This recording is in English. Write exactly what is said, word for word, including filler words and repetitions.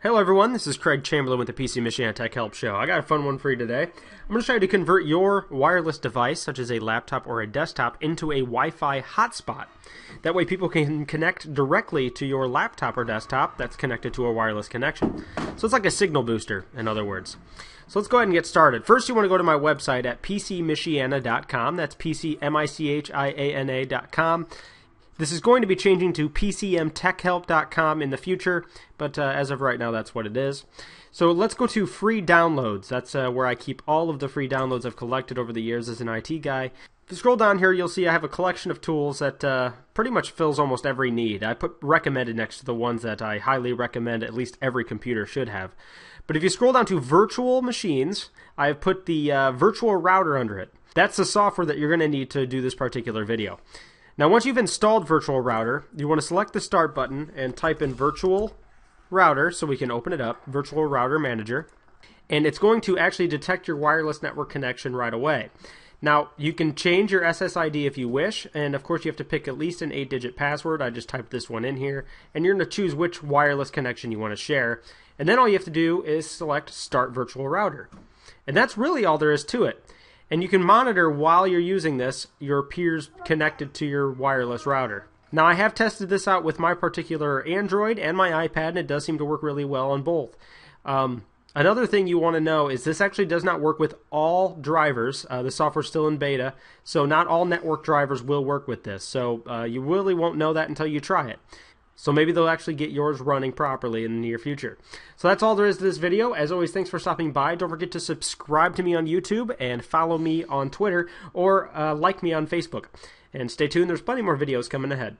Hello everyone, this is Craig Chamberlain with the P C Michiana Tech Help Show. I got a fun one for you today. I'm going to show you to convert your wireless device, such as a laptop or a desktop, into a Wi-Fi hotspot. That way people can connect directly to your laptop or desktop that's connected to a wireless connection. So it's like a signal booster, in other words. So let's go ahead and get started. First, you want to go to my website at P C Michiana dot com. That's P C M I C H I A N A dot com. This is going to be changing to P C M Tech Help dot com in the future, but uh, as of right now, that's what it is. So let's go to free downloads. That's uh, where I keep all of the free downloads I've collected over the years as an I T guy. If you scroll down here, you'll see I have a collection of tools that uh, pretty much fills almost every need. I put recommended next to the ones that I highly recommend at least every computer should have. But if you scroll down to virtual machines, I've put the uh, virtual router under it. That's the software that you're going to need to do this particular video. Now, once you've installed Virtual Router, you want to select the Start button and type in Virtual Router so we can open it up, Virtual Router Manager, and it's going to actually detect your wireless network connection right away. Now, you can change your S S I D if you wish, and of course you have to pick at least an eight digit password. I just typed this one in here, and you're going to choose which wireless connection you want to share, and then all you have to do is select Start Virtual Router. And that's really all there is to it. And you can monitor while you're using this your peers connected to your wireless router. Now, I have tested this out with my particular Android and my iPad, and it does seem to work really well on both. Um, another thing you want to know is this actually does not work with all drivers. Uh, the software's still in beta, so not all network drivers will work with this. So uh, you really won't know that until you try it. So maybe they'll actually get yours running properly in the near future. So that's all there is to this video. As always, thanks for stopping by. Don't forget to subscribe to me on YouTube and follow me on Twitter or uh, like me on Facebook. And stay tuned. There's plenty more videos coming ahead.